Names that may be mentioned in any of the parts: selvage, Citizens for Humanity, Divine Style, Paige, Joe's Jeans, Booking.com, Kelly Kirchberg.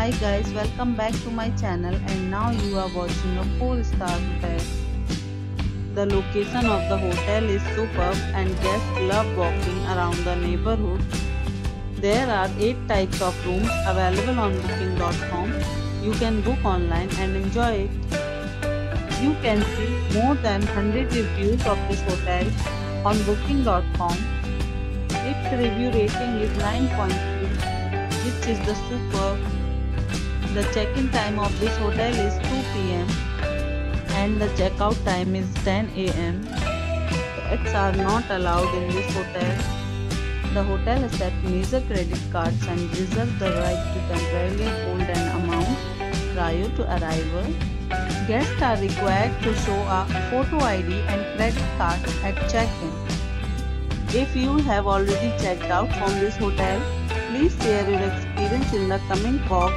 Hi guys, welcome back to my channel and now you are watching a 4-star hotel. The location of the hotel is superb and guests love walking around the neighborhood. There are 8 types of rooms available on Booking.com. You can book online and enjoy it. You can see more than 100 reviews of this hotel on Booking.com. Its review rating is 9.2, which is the superb. The check-in time of this hotel is 2 PM and the check-out time is 10 AM. Pets are not allowed in this hotel. The hotel accepts major credit cards and reserves the right to temporarily hold an amount prior to arrival. Guests are required to show a photo ID and credit card at check-in. If you have already checked out from this hotel, please share your experience in the comment box.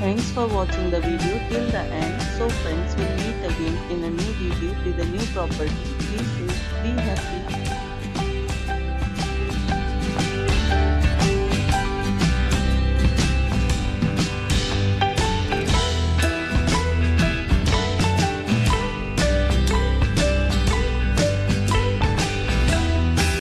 Thanks for watching the video till the end. So friends, we'll meet again in a new video with a new property. Please be happy.